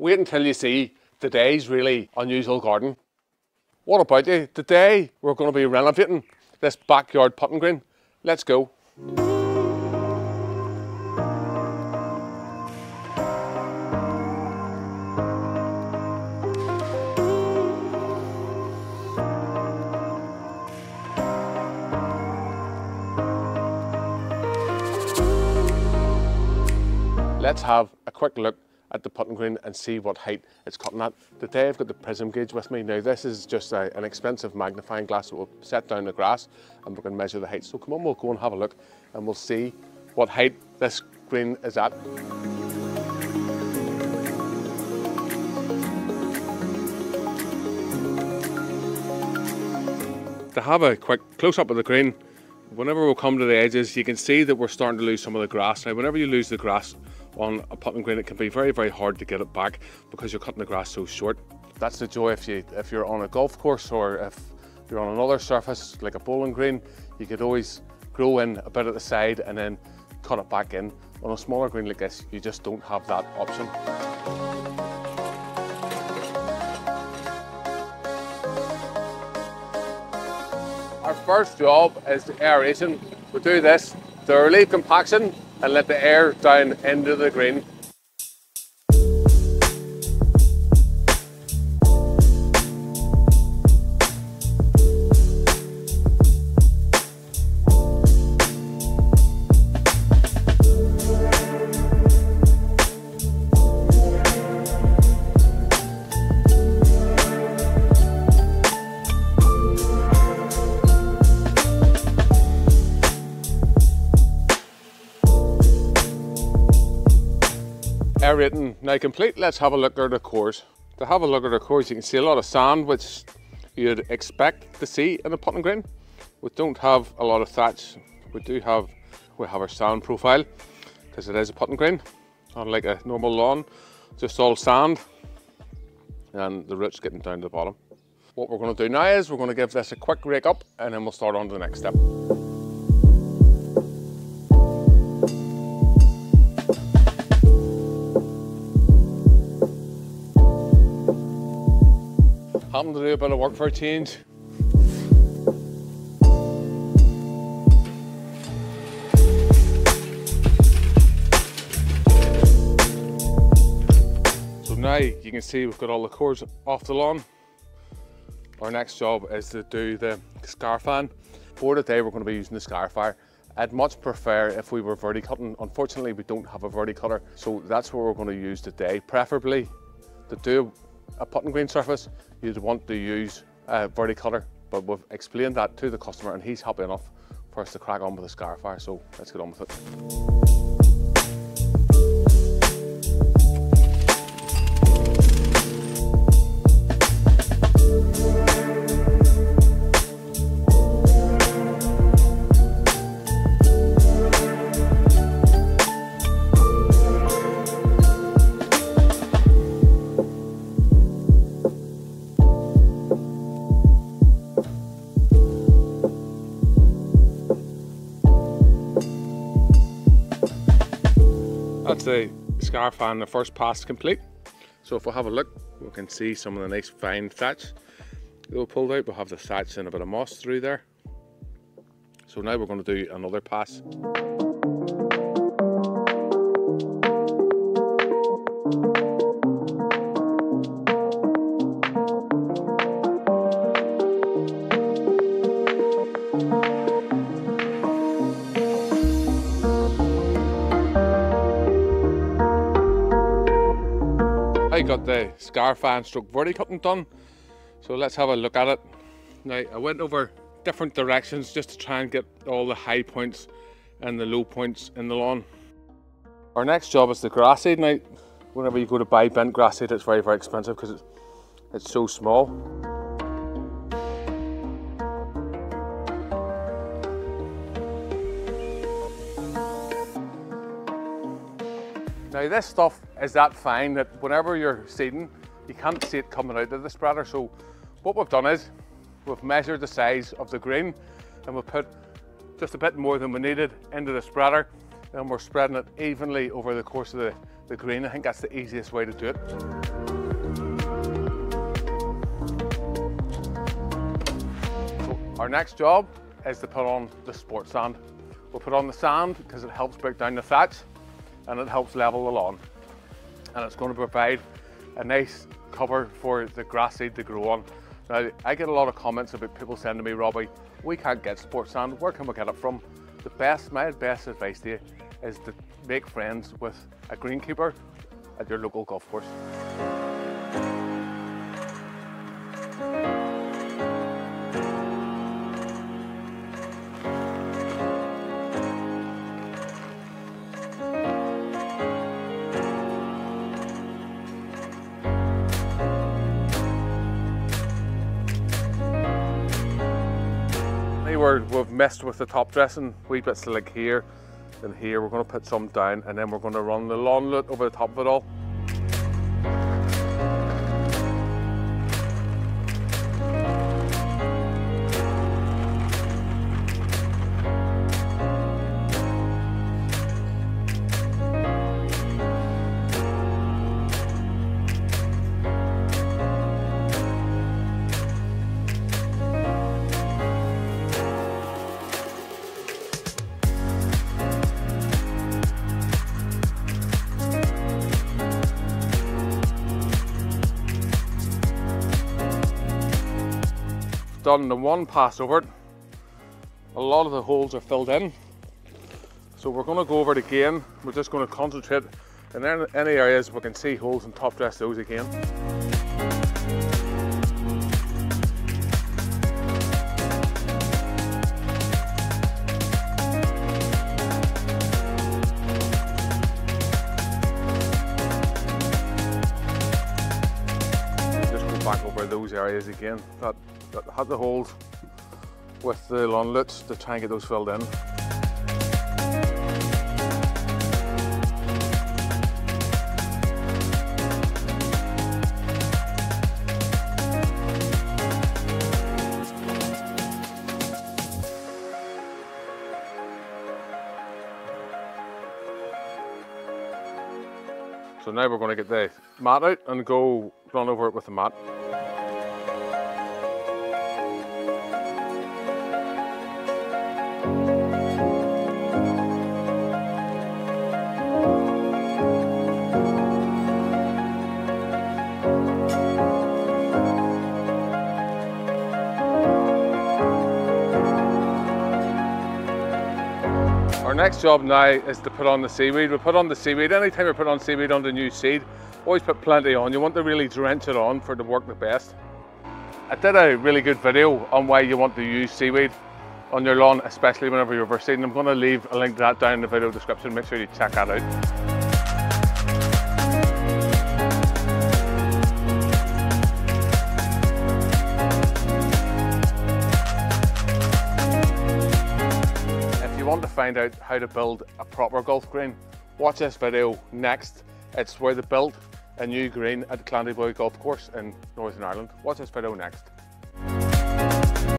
Wait until you see today's really unusual garden. What about you? Today we're going to be renovating this backyard putting green. Let's go. Let's have a quick look at the putting green and see what height it's cutting at. Today I've got the prism gauge with me. Now this is just an expensive magnifying glass that will set down the grass and we can measure the height. So come on, we'll go and have a look and we'll see what height this green is at. To have a quick close-up of the green, whenever we'll come to the edges, you can see that we're starting to lose some of the grass. Now, whenever you lose the grass on a putting green, it can be very, very hard to get it back because you're cutting the grass so short. That's the joy if you're on a golf course or if you're on another surface like a bowling green, you could always grow in a bit at the side and then cut it back in. On a smaller green like this, you just don't have that option. Our first job is the aeration. We do this to relieve compaction and let the air down into the green. Aerating now complete, let's have a look at the cores. To have a look at the cores, you can see a lot of sand, which you'd expect to see in a putting green. We don't have a lot of thatch. We have our sand profile because it is a putting green, unlike a normal lawn, just all sand and the roots getting down to the bottom. What we're going to do now is we're going to give this a quick rake up and then we'll start on to the next step. Happened to do a bit of work for a change. So now you can see we've got all the cores off the lawn. Our next job is to do the scar fan. For today we're going to be using the scarifier. I'd much prefer if we were verticutting. Unfortunately we don't have a verticutter, so that's what we're going to use today. Preferably to do a putting green surface, you'd want to use a verticutter, but we've explained that to the customer and he's happy enough for us to crack on with the scarifier, so let's get on with it. That's the scar fan, the first pass complete. So if we have a look, we can see some of the nice fine thatch that we pulled out. We'll have the thatch and a bit of moss through there. So now we're going to do another pass. Got the scar fan stroke verticutting done, so let's have a look at it. Now I went over different directions just to try and get all the high points and the low points in the lawn. Our next job is the grass seed. Now whenever you go to buy bent grass seed, it's very, very expensive because it's so small. Now this stuff is that fine that whenever you're seeding, you can't see it coming out of the spreader. So what we've done is we've measured the size of the green and we've put just a bit more than we needed into the spreader and we're spreading it evenly over the course of the green. I think that's the easiest way to do it. Our next job is to put on the sport sand. We'll put on the sand because it helps break down the thatch and it helps level the lawn. And it's going to provide a nice cover for the grass seed to grow on. Now, I get a lot of comments about people saying to me, Robbie, we can't get sport sand, where can we get it from? My best advice to you is to make friends with a greenkeeper at your local golf course. We've messed with the top dressing, wee bits like here and here. We're going to put some down and then we're going to run the lawn loop over the top of it all. Done the one pass over it. A lot of the holes are filled in, so we're going to go over it again. We're just going to concentrate in any areas we can see holes and top dress those again. Just go back over those areas again. That had the holes with the lawn loops to try and get those filled in. So now we're going to get the mat out and go run over it with the mat. Our next job now is to put on the seaweed. We put on the seaweed. Anytime you put on seaweed on the new seed, always put plenty on. You want to really drench it on for it to work the best. I did a really good video on why you want to use seaweed on your lawn, especially whenever you're overseeding. I'm going to leave a link to that down in the video description. Make sure you check that out. To find out how to build a proper golf green, watch this video next. It's where they built a new green at Clandyboy Golf Course in Northern Ireland. Watch this video next.